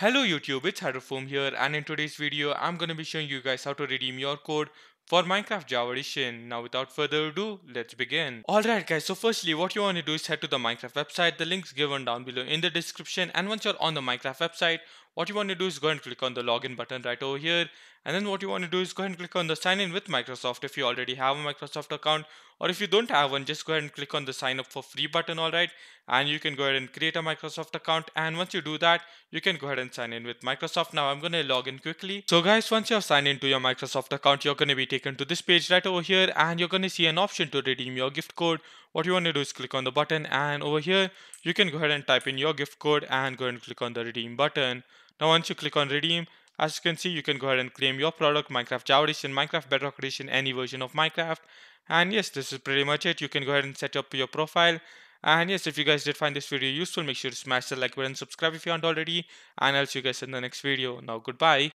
Hello YouTube, it's Hydrofoam here, and in today's video I'm gonna be showing you guys how to redeem your code for Minecraft Java Edition. Now without further ado, let's begin. Alright guys, so firstly what you want to do is head to the Minecraft website. The link's given down below in the description, and once you're on the Minecraft website, what you want to do is go ahead and click on the login button right over here, and then what you want to do is go ahead and click on the sign in with Microsoft if you already have a Microsoft account, or if you don't have one, just go ahead and click on the sign up for free button. Alright, and you can go ahead and create a Microsoft account, and once you do that you can go ahead and sign in with Microsoft. Now I'm gonna log in quickly. So guys, once you're signed into your Microsoft account, you're gonna be taken to this page right over here, and you're gonna see an option to redeem your gift code. What you want to do is click on the button, and over here you can go ahead and type in your gift code and go ahead and click on the redeem button. Now once you click on redeem, as you can see, you can go ahead and claim your product, Minecraft Java Edition, Minecraft Bedrock Edition, any version of Minecraft. And yes, this is pretty much it. You can go ahead and set up your profile. And yes, if you guys did find this video useful, make sure to smash the like button, subscribe if you aren't already, and I'll see you guys in the next video. Now goodbye.